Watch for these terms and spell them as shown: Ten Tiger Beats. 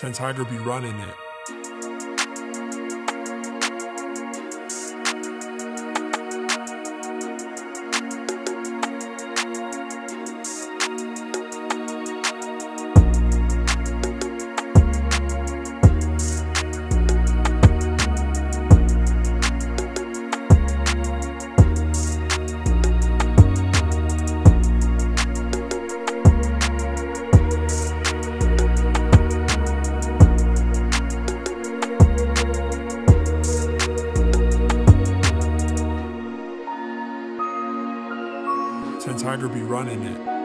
Ten Tiger be running it. Ten Tiger be running it.